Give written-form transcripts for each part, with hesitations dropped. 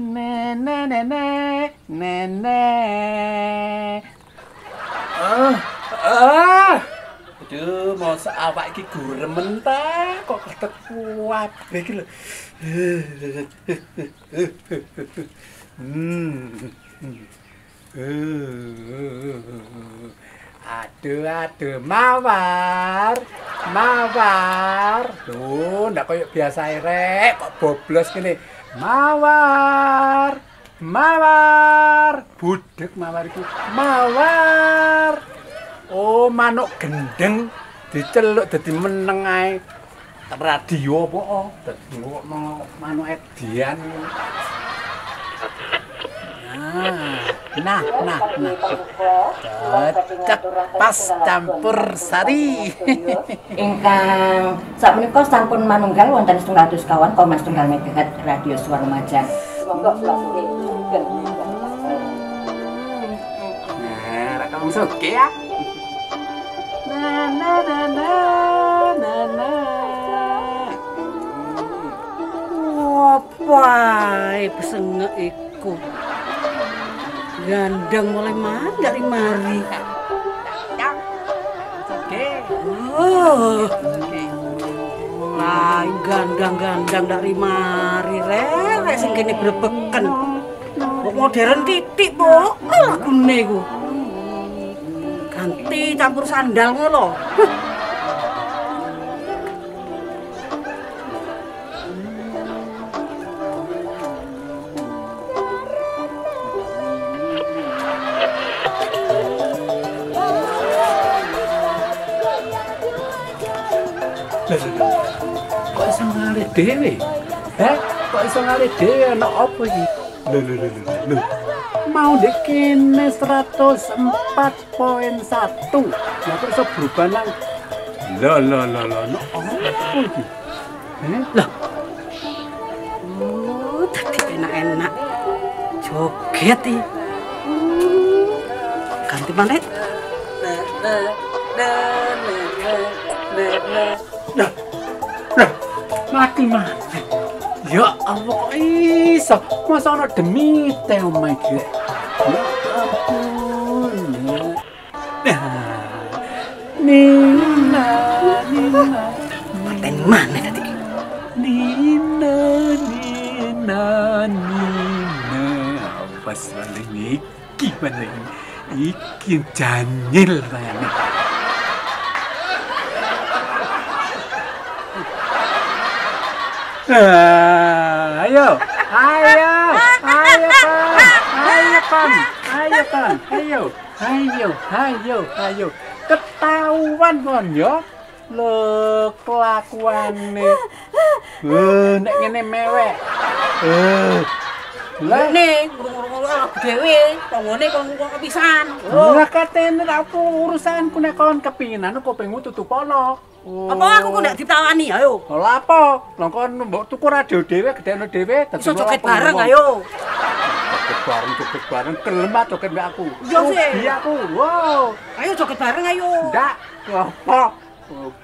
Nenek. Aduh, masa awak iki guremen ta kok ketek kuwabe iki lho. Aduh, mawar. Lho, ndak koyo biasa rek, kok boblos kene. Mawar, budek mawar itu, mawar. Oh, manuk gendeng diceluk dadi meneng ae. Radio apa dadi manuk edian. Nah. Cocok pas campur sari. Ingkang sakmenika sampun manunggal wonten 100 kawan koma 100 megahertz Radio Suara Majang. Monggo langsung diunggah. Nah, ra kamu oke ya. Na. Wopai pesengek iku. Gandeng mulai makan dari mari. Oke. Lah gandang dari mari rek sing kene blebeken. Kok modern titik, Bu. Lagune iku. Ganti campur sandal ngono. Kok iso ngalih dhewe? Kok iso ngalih dhewe ana apa iki? Lho. Mau dikene 104.1. Lah kok iso berubah nang lho. Apa iki? Lah. Tapi enak-enak. Joget iki. Ganti manet. Nah, mati. Ya Allah, kok iso? Masa ana demite omahe iki. Nina. Maten mana tadi? Nina. Apa salah iki maneh? Iki janyil bayane. Ayo, ketahuan kon yo. Lho, kelakuane. Nek ngene mewek. Lah ning guru-guru dhewe, tanggone kok kepisan. Lah katene aku urusanku nek kon kepinan kupingmu tutupono. Apa aku kok ndak ditawani ayo. Lha apa? Lah kon mbok tuku radio dhewe gedhene dhewe terus joget bareng ayo. Joget bareng kelemat joget mbek aku. Iya aku. Wow. Ayo joget bareng ayo. Ndak. Apa?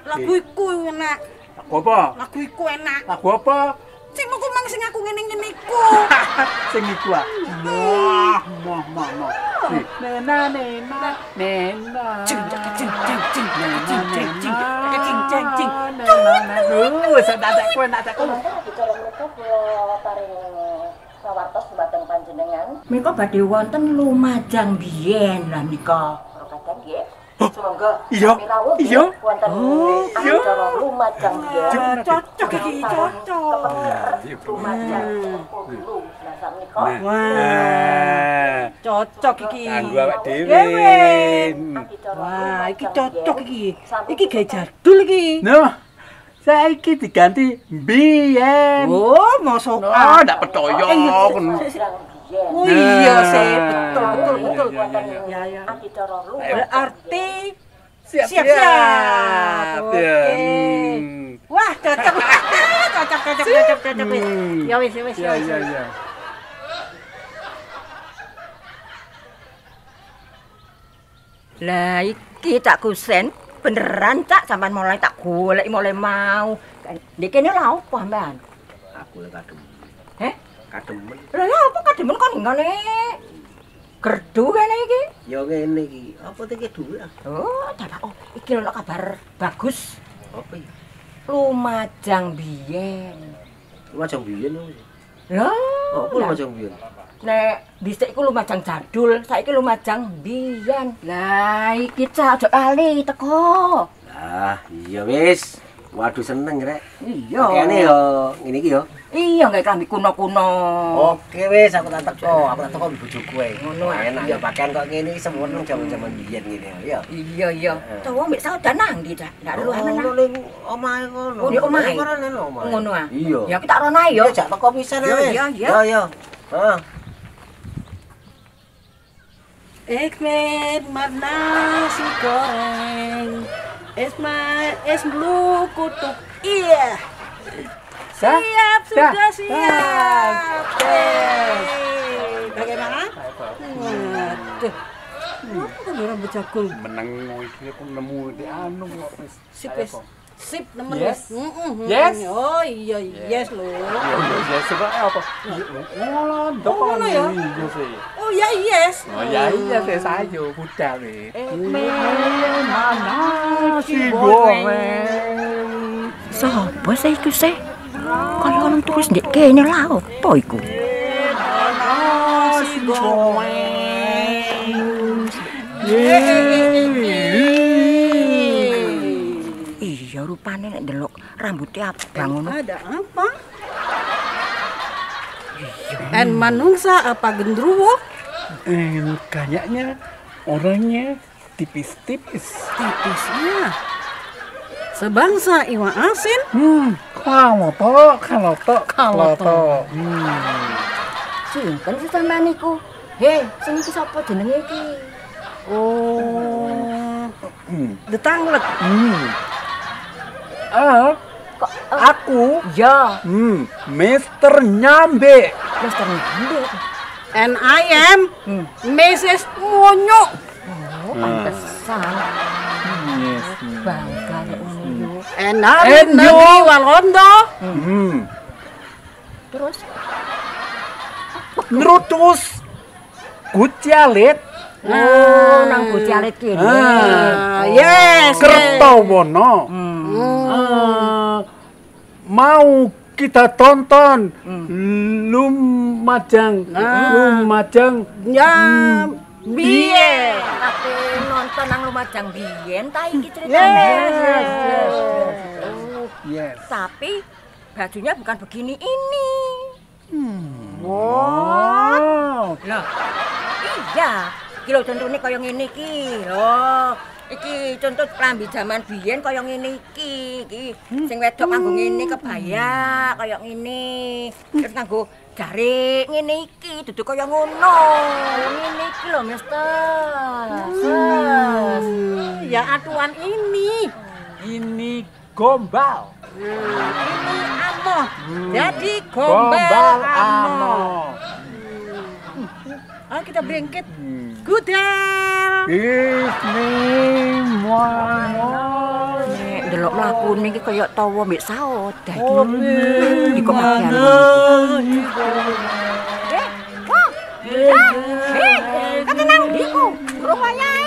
Lagu iku enak. Lagu apa? Lagu iku enak. Lagu apa? Sing mung sing aku ngene-ngene iku. Sing iku ah. Mah. Nena. Cing. Sedadak kowe nak tak kono. Bicara mereka kula paring sawartos dhumateng panjenengan. Menika badhe wonten Lumajang Mbien lah nika. Kadang nggih. Monggo. Iya. Wonten acara Lumajang Mbien. Cocok iki, cocok. Lumajang kudu nasam nika. Wah. Cocok iki. Kanggo awake dhewe. Wah, iki cocok iki. Iki gawe jadul iki. Noh. Saiki diganti Mbien. Oh, mosok ndak percaya ngono. Oh iya, betul. Ya. Berarti siap. Wah, cocok. Ya wis. Ya. Lah iki tak kusen. Beneran tak sampean mulai tak golek mulai mau. Nek kene lha opo, Mbak? Aku lek kadung. Kademen. Lah apa kademen kon ngene? Gerdu kene iki. Ya ngene iki. Apa iki dhuwur? Oh, dadak oh, iki ono kabar bagus. Apa iki? Lumajang Mbien. Lumajang Mbien. Lah, apa Lumajang Mbien? Nek dhisik iku Lumajang jadul, saiki Lumajang Mbien. Lah, iki cah aja ali teko. Lah, iya wis. Waduh seneng rek. Iya. Kene yo ngene iki yo. Iya nggak kelambi kuno-kuno. Oke wes aku tak teko bojoku ae. Ngono enak ya pakaian kok ngene iki semono jaman-jaman biyen ngene ya. Iya. Cowok mbek saudan nang ndi, Dak? Ndak perlu ana nang omahe ngono. Di omahe. Ngono ah. Iya. Ya aku tak rono ae yo. Jak teko pisan ae. Iya. Yo. Heeh. Ekmek makna si goreng. Es blue kutuk. Iya. Siap, sudah siap. Bagaimana? Waduh. Aku ora becakul meneng iki aku nemu di anu kok wis. Sip temen wis. Yes. Oh iya, yes lho. Yes sebab apa? Ngono ndok. Oh ya yes. Oh ya iya saya sayo budal iki. Mana si goreng. Sopo sih iku sih? Kalau orang tulis ndek kene lah apa iku? Si goreng. Iya rupane nek ndelok rambuté abang ngono. Ada apa? En manungsa apa gendruwo? Kayaknya orangnya tipis-tipisnya sebangsa iwa asin. Kalotok. Sinten sih sampean niku? Hei, sing iki sapa jenenge iki? Oh, Detanglet. Kok aku? Ya. Mister Nyambe. Mister Nyambe. And I am Mrs. Monyo. Oh, pantesan. Yes. Bangga Monyo. And I'm Negi Walondo. Terus? Ngerutus. Gucialit. Oh, nang Gucialit kini. Yes. Kertowono. Mau kita tonton Lumajang Mbien. Tapi nonton nang Lumajang Mbien ta iki ceritane. Yes. Tapi bajunya bukan begini ini. Wow. Lah. Iya, iki lho contone kaya ngene iki lho. Iki contoh klambi jaman biyen kaya ngene iki. Sing wedok nganggo ngene kebaya kaya ngene. Terus nganggo jarik ngene iki, dudu kaya ngono. Ngene iki lho, Mister. Ya atuan ini. Ini gombal. Ini amoh. Jadi gombal amoh. Ayo kita berengket. Gudel. Nek delok lakune iki kaya tawa mbek saodah iki. Iki kok katenang diku, rumayan.